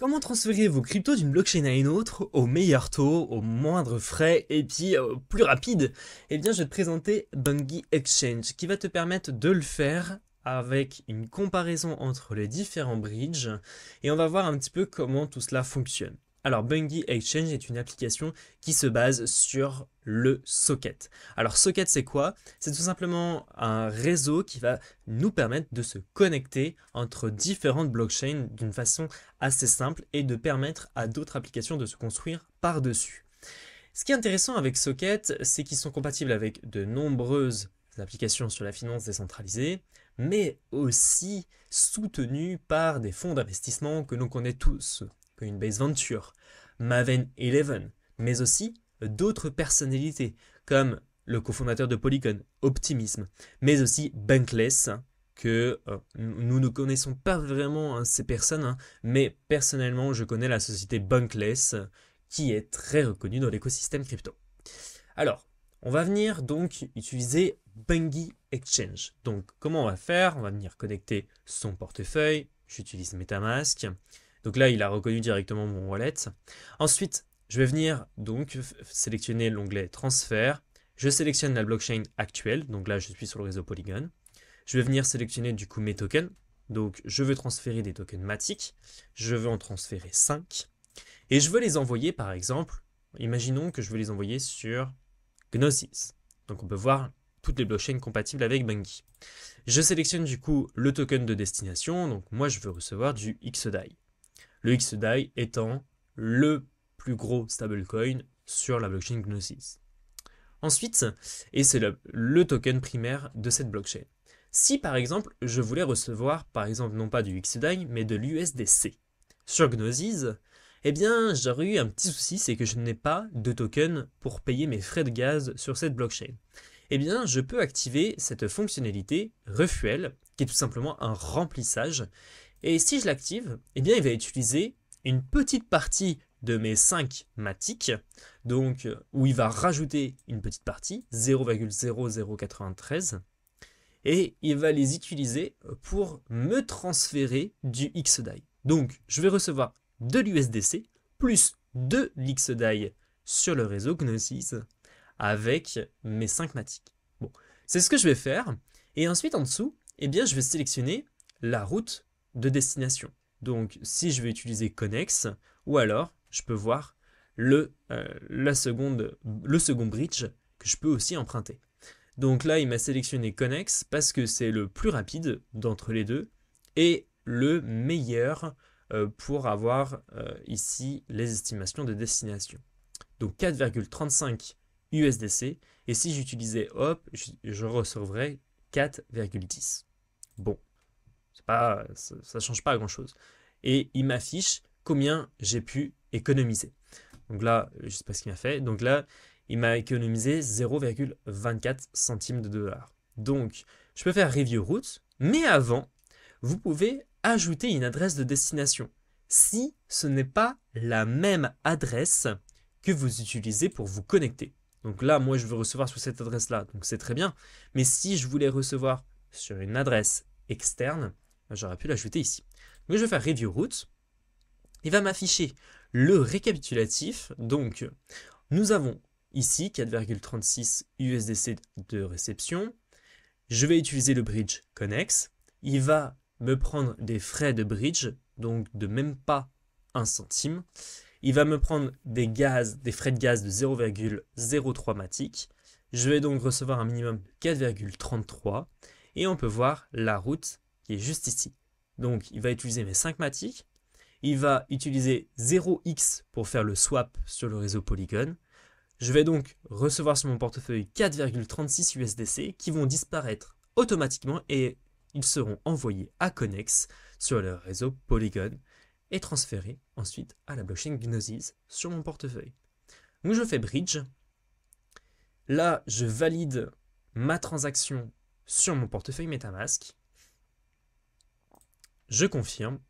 Comment transférer vos cryptos d'une blockchain à une autre au meilleur taux, au moindre frais et puis plus rapide? Eh bien, je vais te présenter Bungee Exchange qui va te permettre de le faire avec une comparaison entre les différents bridges et on va voir un petit peu comment tout cela fonctionne. Alors Bungee Exchange est une application qui se base sur le Socket. Alors Socket c'est quoi? C'est tout simplement un réseau qui va nous permettre de se connecter entre différentes blockchains d'une façon assez simple et de permettre à d'autres applications de se construire par-dessus. Ce qui est intéressant avec Socket, c'est qu'ils sont compatibles avec de nombreuses applications sur la finance décentralisée, mais aussi soutenus par des fonds d'investissement que l'on connaît tous. Base Venture, Maven 11, mais aussi d'autres personnalités comme le cofondateur de Polygon, Optimism, mais aussi Bankless, que nous ne connaissons pas vraiment ces personnes, mais personnellement je connais la société Bankless qui est très reconnue dans l'écosystème crypto. Alors, on va venir donc utiliser Bungee Exchange. Donc comment on va faire? On va venir connecter son portefeuille, j'utilise MetaMask. Donc là, il a reconnu directement mon wallet. Ensuite, je vais venir donc sélectionner l'onglet transfert. Je sélectionne la blockchain actuelle. Donc là, je suis sur le réseau Polygon. Je vais venir sélectionner du coup mes tokens. Donc je veux transférer des tokens MATIC. Je veux en transférer 5. Et je veux les envoyer par exemple. Imaginons que je veux les envoyer sur Gnosis. Donc on peut voir toutes les blockchains compatibles avec Bungee. Je sélectionne du coup le token de destination. Donc moi, je veux recevoir du XDAI. Le XDAI étant le plus gros stablecoin sur la blockchain Gnosis. Ensuite, et c'est le token primaire de cette blockchain. Si par exemple, je voulais recevoir, par exemple, non pas du XDAI, mais de l'USDC sur Gnosis, eh bien, j'aurais eu un petit souci, c'est que je n'ai pas de token pour payer mes frais de gaz sur cette blockchain. Eh bien, je peux activer cette fonctionnalité Refuel, qui est tout simplement un remplissage. Et si je l'active, eh bien il va utiliser une petite partie de mes 5 MATIC, donc où il va rajouter une petite partie, 0,0093, et il va les utiliser pour me transférer du XDAI. Donc je vais recevoir de l'USDC plus de l'XDAI sur le réseau Gnosis avec mes 5 MATIC. Bon, c'est ce que je vais faire. Et ensuite en dessous, eh bien je vais sélectionner la route de destination. Donc si je vais utiliser Connect, ou alors je peux voir le second bridge que je peux aussi emprunter. Donc là il m'a sélectionné Connect parce que c'est le plus rapide d'entre les deux et le meilleur pour avoir ici les estimations de destination. Donc 4,35 USDC et si j'utilisais Hop, je recevrais 4,10. Bon. Ça change pas grand chose. Et il m'affiche combien j'ai pu économiser. Donc là, je sais pas ce qu'il m'a fait. Donc là, il m'a économisé 0,24 centimes de dollars. Donc, je peux faire Review Route. Mais avant, vous pouvez ajouter une adresse de destination. Si ce n'est pas la même adresse que vous utilisez pour vous connecter. Donc là, moi, je veux recevoir sur cette adresse-là. Donc c'est très bien. Mais si je voulais recevoir sur une adresse externe, j'aurais pu l'ajouter ici. Donc, je vais faire Review Route. Il va m'afficher le récapitulatif. Donc, nous avons ici 4,36 USDC de réception. Je vais utiliser le bridge Connect. Il va me prendre des frais de bridge, donc de même pas 1 centime. Il va me prendre des frais de gaz de 0,03 MATIC. Je vais donc recevoir un minimum de 4,33. Et on peut voir la route qui est juste ici. Donc il va utiliser mes 5 MATIC, il va utiliser 0x pour faire le swap sur le réseau Polygon. Je vais donc recevoir sur mon portefeuille 4,36 USDC qui vont disparaître automatiquement et ils seront envoyés à Connect sur le réseau Polygon et transférés ensuite à la blockchain Gnosis sur mon portefeuille. Donc je fais Bridge. Là, je valide ma transaction sur mon portefeuille MetaMask. Je confirme.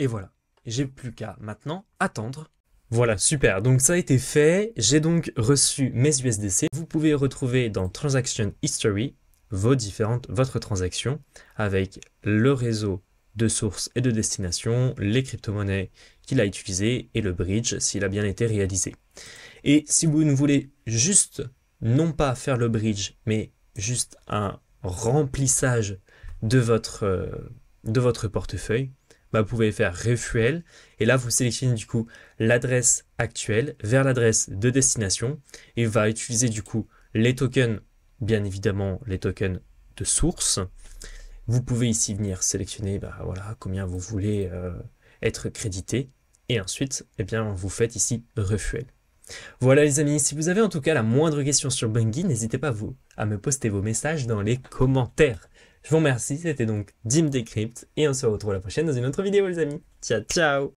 Et voilà. J'ai plus qu'à maintenant attendre Voilà, super, donc ça a été fait, j'ai donc reçu mes USDC. Vous pouvez retrouver dans Transaction History votre transaction avec le réseau de source et de destination, les crypto-monnaies qu'il a utilisées et le bridge s'il a bien été réalisé. Et si vous ne voulez juste, non pas faire le bridge, mais juste un remplissage de votre portefeuille, bah vous pouvez faire Refuel et là vous sélectionnez du coup l'adresse actuelle vers l'adresse de destination et va utiliser du coup les tokens, bien évidemment les tokens de source. Vous pouvez ici venir sélectionner voilà, combien vous voulez être crédité et ensuite vous faites ici Refuel. Voilà les amis, si vous avez en tout cas la moindre question sur Bungee, n'hésitez pas à me poster vos messages dans les commentaires. Je vous remercie, c'était donc Dim Decrypt et on se retrouve la prochaine dans une autre vidéo les amis. Ciao ciao.